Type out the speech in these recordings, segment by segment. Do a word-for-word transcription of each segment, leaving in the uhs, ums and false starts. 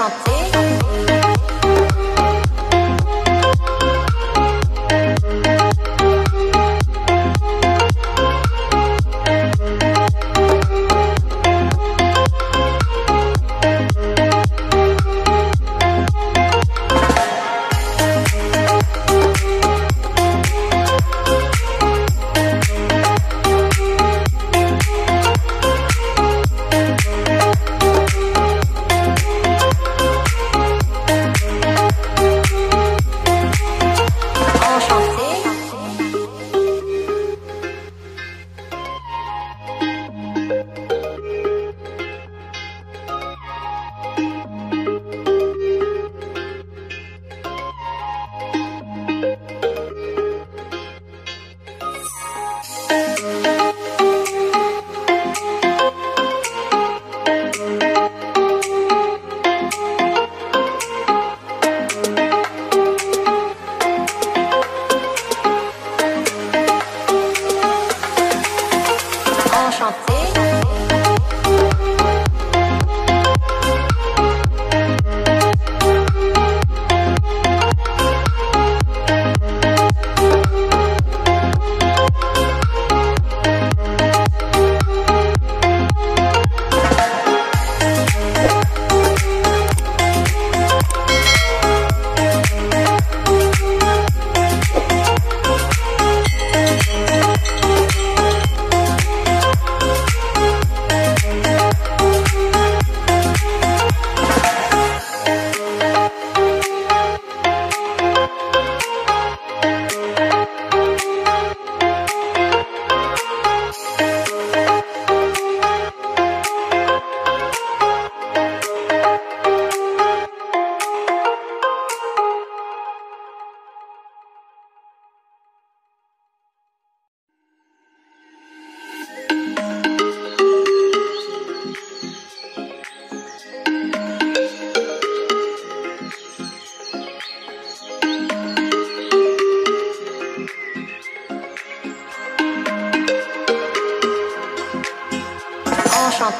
chanter.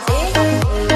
Chanter.